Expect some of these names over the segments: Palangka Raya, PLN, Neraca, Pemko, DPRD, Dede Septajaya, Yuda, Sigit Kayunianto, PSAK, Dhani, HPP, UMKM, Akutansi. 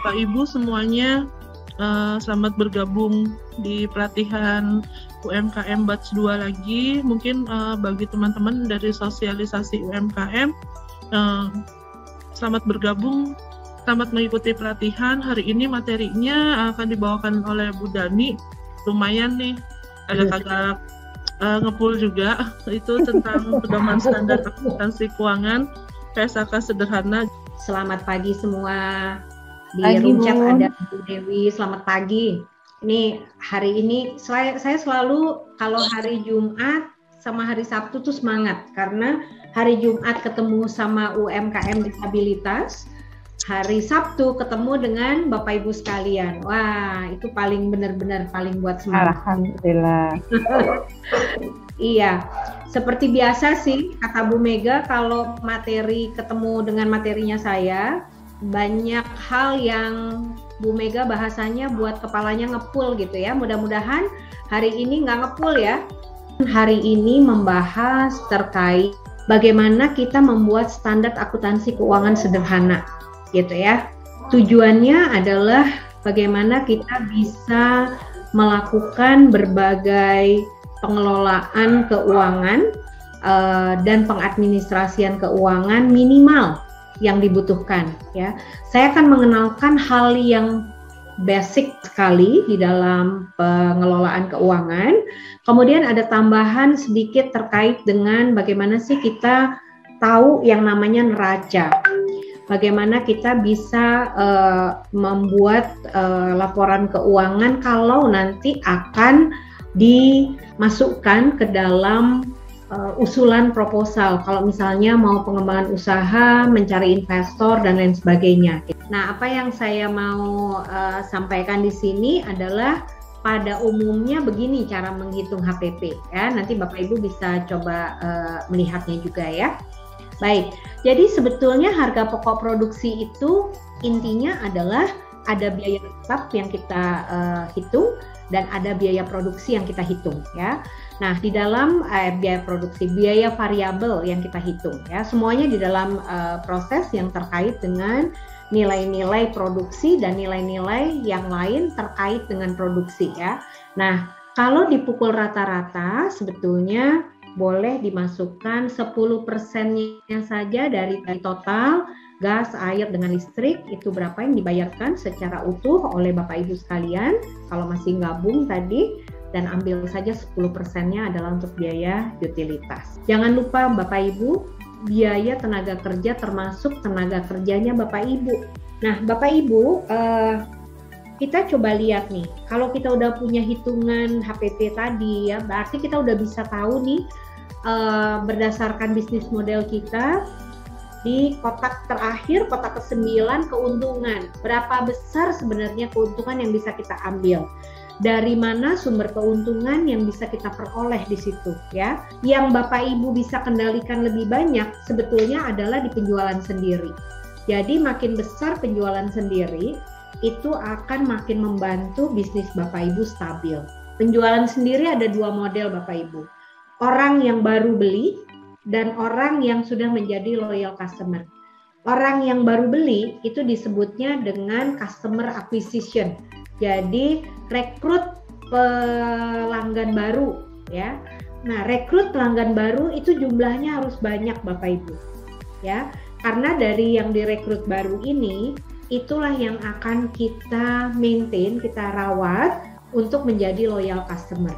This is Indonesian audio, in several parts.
Bapak Ibu semuanya, selamat bergabung di pelatihan UMKM batch 2 lagi. Mungkin bagi teman-teman dari sosialisasi UMKM, selamat bergabung, selamat mengikuti pelatihan. Hari ini materinya akan dibawakan oleh Bu Dhani. Lumayan nih, agak-agak ngepul juga. Itu tentang Pedoman Standar Akutansi Keuangan PSAK Sederhana. Selamat pagi semua. Di room chat ada Bu Dewi, selamat pagi. Ini hari ini saya selalu kalau hari Jumat sama hari Sabtu tuh semangat, karena hari Jumat ketemu sama UMKM disabilitas, hari Sabtu ketemu dengan Bapak Ibu sekalian. Wah, itu paling benar-benar paling buat semangat. Alhamdulillah. Iya. Seperti biasa sih kata Bu Mega, kalau materi ketemu dengan materinya saya, banyak hal yang Bu Mega bahasanya buat kepalanya ngepul gitu ya. Mudah-mudahan hari ini nggak ngepul ya. Hari ini membahas terkait bagaimana kita membuat standar akuntansi keuangan sederhana gitu ya. Tujuannya adalah bagaimana kita bisa melakukan berbagai pengelolaan keuangan dan pengadministrasian keuangan minimal yang dibutuhkan ya. Saya akan mengenalkan hal yang basic sekali di dalam pengelolaan keuangan. Kemudian ada tambahan sedikit terkait dengan bagaimana sih kita tahu yang namanya neraca. Bagaimana kita bisa membuat laporan keuangan kalau nanti akan dimasukkan ke dalam usulan proposal, kalau misalnya mau pengembangan usaha, mencari investor dan lain sebagainya. Nah, apa yang saya mau sampaikan di sini adalah pada umumnya begini cara menghitung HPP ya. Nanti Bapak Ibu bisa coba melihatnya juga ya. Baik, jadi sebetulnya harga pokok produksi itu intinya adalah ada biaya tetap yang kita hitung dan ada biaya produksi yang kita hitung ya. Nah, di dalam biaya produksi, biaya variabel yang kita hitung ya, semuanya di dalam proses yang terkait dengan nilai-nilai produksi dan nilai-nilai yang lain terkait dengan produksi ya. Nah, kalau dipukul rata-rata sebetulnya boleh dimasukkan 10%-nya saja dari total gas, air, dengan listrik, itu berapa yang dibayarkan secara utuh oleh Bapak Ibu sekalian kalau masih gabung tadi, dan ambil saja 10%-nya adalah untuk biaya utilitas. Jangan lupa Bapak Ibu, biaya tenaga kerja termasuk tenaga kerjanya Bapak Ibu. Nah Bapak Ibu, kita coba lihat nih, kalau kita udah punya hitungan HPP tadi ya, berarti kita udah bisa tahu nih berdasarkan bisnis model kita, di kotak terakhir, kotak ke-9, keuntungan. Berapa besar sebenarnya keuntungan yang bisa kita ambil? Dari mana sumber keuntungan yang bisa kita peroleh di situ ya? Yang Bapak Ibu bisa kendalikan lebih banyak sebetulnya adalah di penjualan sendiri. Jadi makin besar penjualan sendiri, itu akan makin membantu bisnis Bapak Ibu stabil. Penjualan sendiri ada dua model Bapak Ibu. Orang yang baru beli dan orang yang sudah menjadi loyal customer. Orang yang baru beli itu disebutnya dengan customer acquisition. Jadi rekrut pelanggan baru ya. Nah, rekrut pelanggan baru itu jumlahnya harus banyak Bapak Ibu ya. Karena dari yang direkrut baru ini, itulah yang akan kita maintain, kita rawat untuk menjadi loyal customer.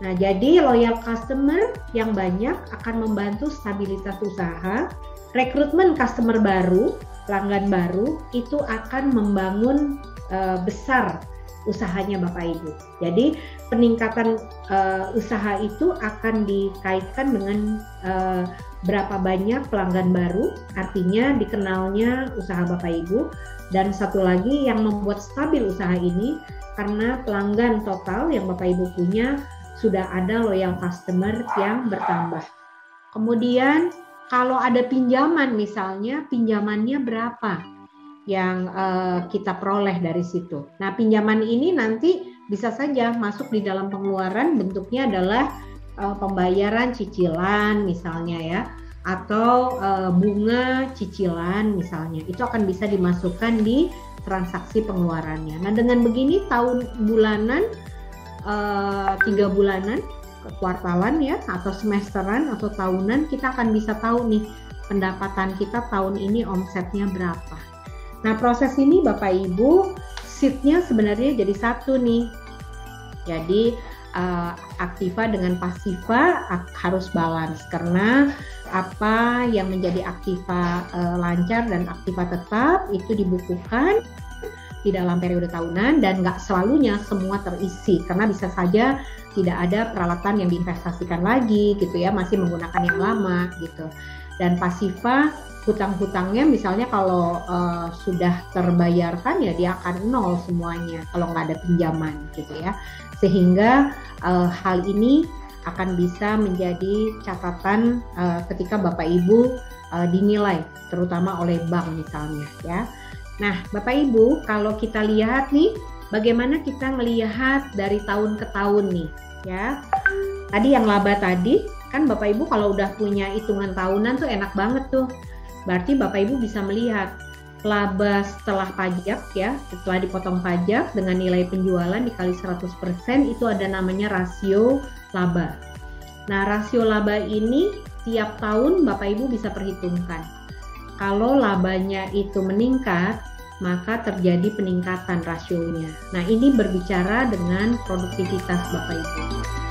Nah, jadi loyal customer yang banyak akan membantu stabilitas usaha. Rekrutmen customer baru, pelanggan baru, itu akan membangun besar usahanya Bapak Ibu. Jadi peningkatan usaha itu akan dikaitkan dengan berapa banyak pelanggan baru, artinya dikenalnya usaha Bapak Ibu. Dan satu lagi yang membuat stabil usaha ini, karena pelanggan total yang Bapak Ibu punya sudah ada loyal customer yang bertambah. Kemudian kalau ada pinjaman misalnya, pinjamannya berapa yang kita peroleh dari situ. Nah, pinjaman ini nanti bisa saja masuk di dalam pengeluaran, bentuknya adalah pembayaran cicilan misalnya ya, atau bunga cicilan misalnya, itu akan bisa dimasukkan di transaksi pengeluarannya. Nah, dengan begini tahun bulanan, 3 bulanan, kuartalan ya, atau semesteran atau tahunan, kita akan bisa tahu nih pendapatan kita tahun ini omsetnya berapa. Nah, proses ini Bapak Ibu, sheetnya sebenarnya jadi satu nih. Jadi aktiva dengan pasiva harus balance, karena apa yang menjadi aktiva lancar dan aktiva tetap itu dibukukan di dalam periode tahunan, dan nggak selalunya semua terisi, karena bisa saja tidak ada peralatan yang diinvestasikan lagi gitu ya, masih menggunakan yang lama gitu. Dan pasiva hutang-hutangnya misalnya kalau sudah terbayarkan ya dia akan nol semuanya kalau nggak ada pinjaman gitu ya. Sehingga hal ini akan bisa menjadi catatan ketika Bapak Ibu dinilai terutama oleh bank misalnya ya. Nah Bapak Ibu, kalau kita lihat nih bagaimana kita melihat dari tahun ke tahun nih ya. Tadi yang laba tadi kan Bapak Ibu kalau udah punya hitungan tahunan tuh enak banget tuh. Berarti Bapak Ibu bisa melihat laba setelah pajak ya, setelah dipotong pajak dengan nilai penjualan dikali 100% itu ada namanya rasio laba. Nah, rasio laba ini tiap tahun Bapak Ibu bisa perhitungkan. Kalau labanya itu meningkat, maka terjadi peningkatan rasionya. Nah, ini berbicara dengan produktivitas Bapak Ibu.